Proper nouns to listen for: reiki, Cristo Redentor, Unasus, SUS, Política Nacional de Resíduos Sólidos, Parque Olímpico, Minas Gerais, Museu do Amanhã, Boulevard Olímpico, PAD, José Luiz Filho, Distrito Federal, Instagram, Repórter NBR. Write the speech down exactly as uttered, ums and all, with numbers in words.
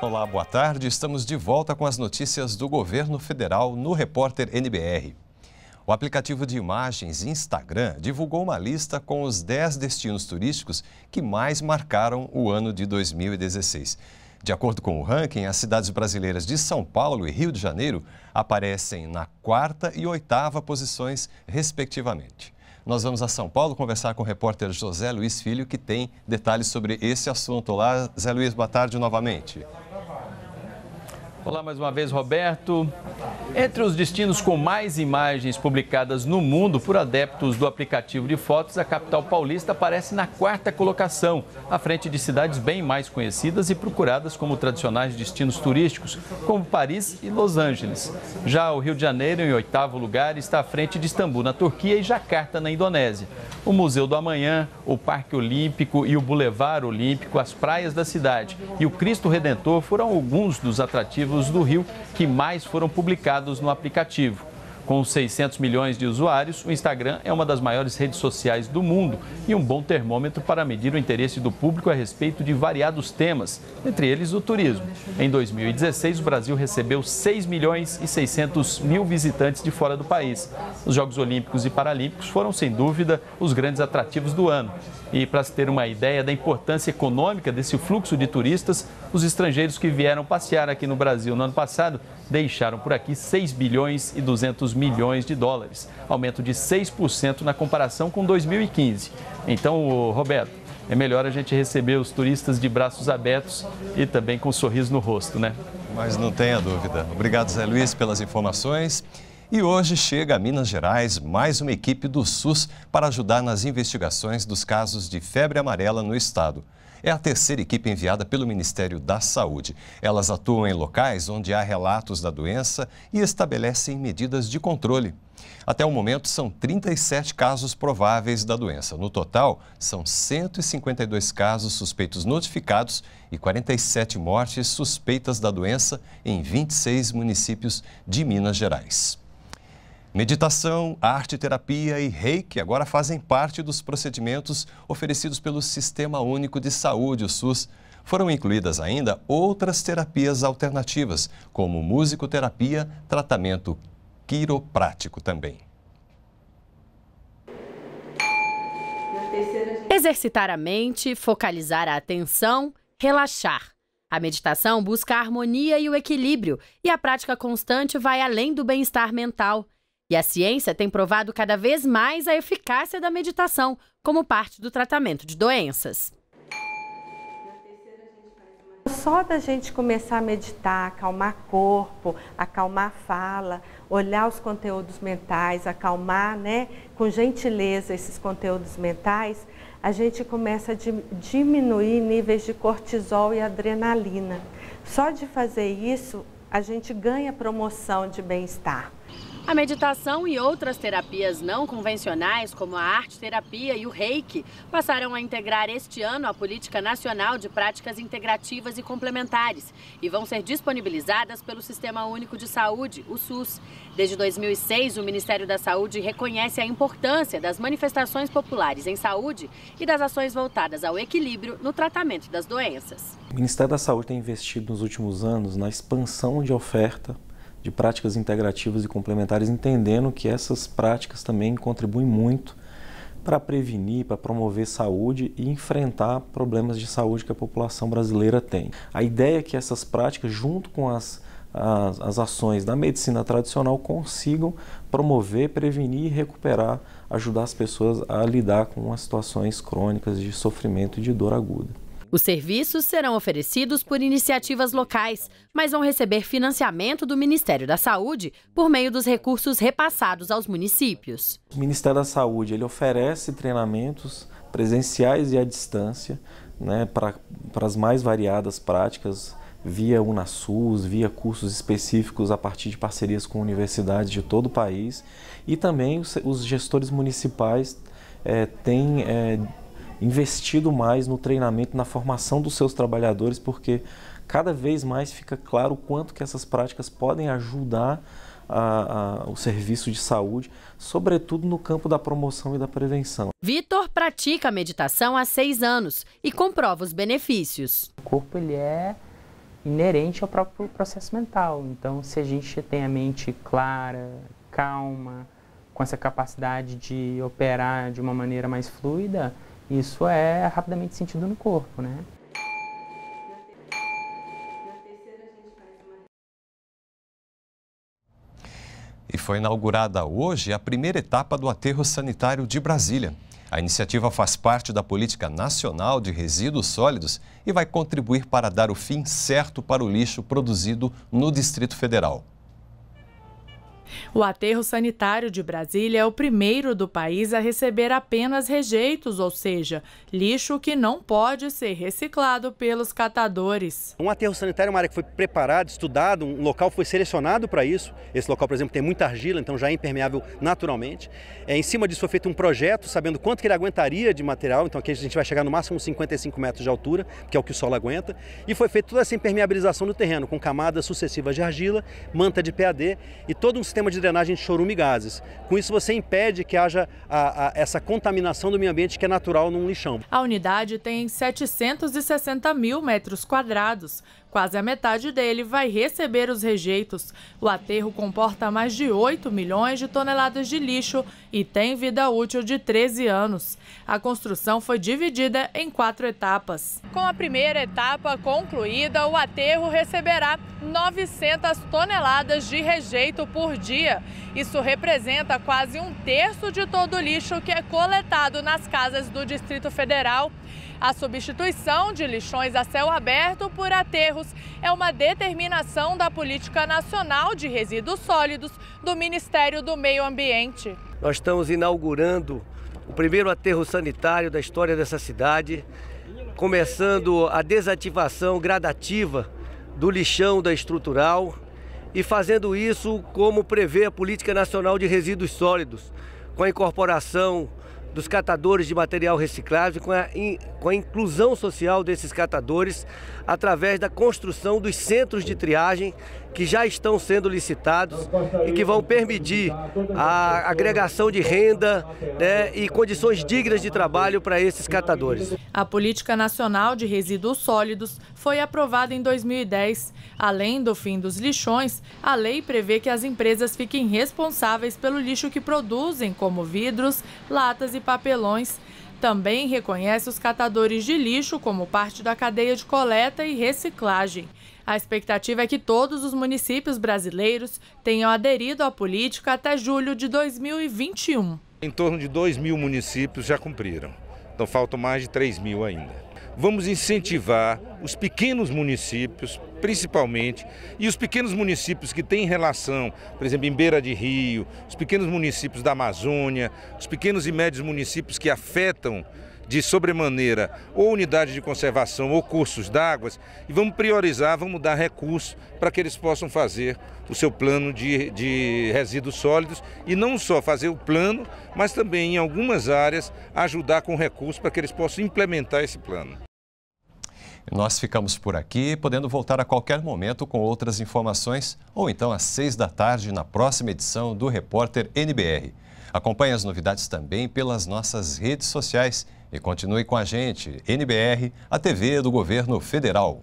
Olá, boa tarde. Estamos de volta com as notícias do governo federal no Repórter N B R. O aplicativo de imagens Instagram divulgou uma lista com os dez destinos turísticos que mais marcaram o ano de dois mil e dezesseis. De acordo com o ranking, as cidades brasileiras de São Paulo e Rio de Janeiro aparecem na quarta e oitava posições, respectivamente. Nós vamos a São Paulo conversar com o repórter José Luiz Filho, que tem detalhes sobre esse assunto. Olá, Zé Luiz, boa tarde novamente. Olá mais uma vez, Roberto. Entre os destinos com mais imagens publicadas no mundo por adeptos do aplicativo de fotos, a capital paulista aparece na quarta colocação, à frente de cidades bem mais conhecidas e procuradas como tradicionais destinos turísticos, como Paris e Los Angeles. Já o Rio de Janeiro, em oitavo lugar, está à frente de Istambul, na Turquia, e Jacarta, na Indonésia. O Museu do Amanhã, o Parque Olímpico e o Boulevard Olímpico, as praias da cidade e o Cristo Redentor foram alguns dos atrativos do Rio que mais foram publicados no aplicativo. Com seiscentos milhões de usuários, o Instagram é uma das maiores redes sociais do mundo e um bom termômetro para medir o interesse do público a respeito de variados temas, entre eles o turismo. Em dois mil e dezesseis, o Brasil recebeu seis milhões e seiscentos mil visitantes de fora do país. Os Jogos Olímpicos e Paralímpicos foram, sem dúvida, os grandes atrativos do ano. E para se ter uma ideia da importância econômica desse fluxo de turistas, os estrangeiros que vieram passear aqui no Brasil no ano passado deixaram por aqui seis bilhões e duzentos milhões de dólares, aumento de seis por cento na comparação com dois mil e quinze. Então, Roberto, é melhor a gente receber os turistas de braços abertos e também com um sorriso no rosto, né? Mas não tenha dúvida. Obrigado, Zé Luiz, pelas informações. E hoje chega a Minas Gerais mais uma equipe do SUS para ajudar nas investigações dos casos de febre amarela no estado. É a terceira equipe enviada pelo Ministério da Saúde. Elas atuam em locais onde há relatos da doença e estabelecem medidas de controle. Até o momento, são trinta e sete casos prováveis da doença. No total, são cento e cinquenta e dois casos suspeitos notificados e quarenta e sete mortes suspeitas da doença em vinte e seis municípios de Minas Gerais. Meditação, arte, terapia e reiki agora fazem parte dos procedimentos oferecidos pelo Sistema Único de Saúde, o SUS. Foram incluídas ainda outras terapias alternativas, como musicoterapia, tratamento quiroprático também. Exercitar a mente, focalizar a atenção, relaxar. A meditação busca a harmonia e o equilíbrio, e a prática constante vai além do bem-estar mental. E a ciência tem provado cada vez mais a eficácia da meditação como parte do tratamento de doenças. Só da gente começar a meditar, acalmar corpo, acalmar a fala, olhar os conteúdos mentais, acalmar, né, com gentileza esses conteúdos mentais, a gente começa a diminuir níveis de cortisol e adrenalina. Só de fazer isso, a gente ganha promoção de bem-estar. A meditação e outras terapias não convencionais, como a arte-terapia e o reiki, passaram a integrar este ano a Política Nacional de Práticas Integrativas e Complementares e vão ser disponibilizadas pelo Sistema Único de Saúde, o SUS. Desde dois mil e seis, o Ministério da Saúde reconhece a importância das manifestações populares em saúde e das ações voltadas ao equilíbrio no tratamento das doenças. O Ministério da Saúde tem investido nos últimos anos na expansão de oferta de práticas integrativas e complementares, entendendo que essas práticas também contribuem muito para prevenir, para promover saúde e enfrentar problemas de saúde que a população brasileira tem. A ideia é que essas práticas, junto com as, as, as ações da medicina tradicional, consigam promover, prevenir e recuperar, ajudar as pessoas a lidar com as situações crônicas de sofrimento e de dor aguda. Os serviços serão oferecidos por iniciativas locais, mas vão receber financiamento do Ministério da Saúde por meio dos recursos repassados aos municípios. O Ministério da Saúde ele oferece treinamentos presenciais e à distância, né, para as mais variadas práticas, via Unasus, via cursos específicos a partir de parcerias com universidades de todo o país. E também os, os gestores municipais é, têm... É, investido mais no treinamento, na formação dos seus trabalhadores, porque cada vez mais fica claro o quanto que essas práticas podem ajudar a, a, o serviço de saúde, sobretudo no campo da promoção e da prevenção. Vitor pratica a meditação há seis anos e comprova os benefícios. O corpo ele é inerente ao próprio processo mental, então se a gente tem a mente clara, calma, com essa capacidade de operar de uma maneira mais fluida, isso é rapidamente sentido no corpo, né? E foi inaugurada hoje a primeira etapa do aterro sanitário de Brasília. A iniciativa faz parte da Política Nacional de Resíduos Sólidos e vai contribuir para dar o fim certo para o lixo produzido no Distrito Federal. O aterro sanitário de Brasília é o primeiro do país a receber apenas rejeitos, ou seja, lixo que não pode ser reciclado pelos catadores. Um aterro sanitário é uma área que foi preparada, estudada, um local foi selecionado para isso. Esse local, por exemplo, tem muita argila, então já é impermeável naturalmente. É, em cima disso foi feito um projeto, sabendo quanto que ele aguentaria de material, então aqui a gente vai chegar no máximo cinquenta e cinco metros de altura, que é o que o solo aguenta, e foi feita toda essa impermeabilização do terreno, com camadas sucessivas de argila, manta de P A D e todo um sistema de drenagem de chorume e gases. Com isso você impede que haja a, a, essa contaminação do meio ambiente que é natural num lixão. A unidade tem setecentos e sessenta mil metros quadrados. Quase a metade dele vai receber os rejeitos. O aterro comporta mais de oito milhões de toneladas de lixo e tem vida útil de treze anos. A construção foi dividida em quatro etapas. Com a primeira etapa concluída, o aterro receberá novecentas toneladas de rejeito por dia. Isso representa quase um terço de todo o lixo que é coletado nas casas do Distrito Federal. A substituição de lixões a céu aberto por aterros é uma determinação da Política Nacional de Resíduos Sólidos do Ministério do Meio Ambiente. Nós estamos inaugurando o primeiro aterro sanitário da história dessa cidade, começando a desativação gradativa do lixão da estrutural e fazendo isso como prevê a Política Nacional de Resíduos Sólidos, com a incorporação dos catadores de material reciclável, com a, in, com a inclusão social desses catadores, através da construção dos centros de triagem que já estão sendo licitados e que vão permitir a agregação de renda, né, e condições dignas de trabalho para esses catadores. A Política Nacional de Resíduos Sólidos foi aprovada em dois mil e dez. Além do fim dos lixões, a lei prevê que as empresas fiquem responsáveis pelo lixo que produzem, como vidros, latas e papelões. Também reconhece os catadores de lixo como parte da cadeia de coleta e reciclagem. A expectativa é que todos os municípios brasileiros tenham aderido à política até julho de dois mil e vinte e um. Em torno de dois mil municípios já cumpriram, então faltam mais de três mil ainda. Vamos incentivar os pequenos municípios, principalmente, e os pequenos municípios que têm relação, por exemplo, em beira de rio, os pequenos municípios da Amazônia, os pequenos e médios municípios que afetam de sobremaneira ou unidade de conservação ou cursos d'água, e vamos priorizar, vamos dar recursos para que eles possam fazer o seu plano de, de resíduos sólidos e não só fazer o plano, mas também em algumas áreas ajudar com recursos para que eles possam implementar esse plano. Nós ficamos por aqui, podendo voltar a qualquer momento com outras informações ou então às seis da tarde na próxima edição do Repórter N B R. Acompanhe as novidades também pelas nossas redes sociais. E continue com a gente, N B R, a T V do Governo Federal.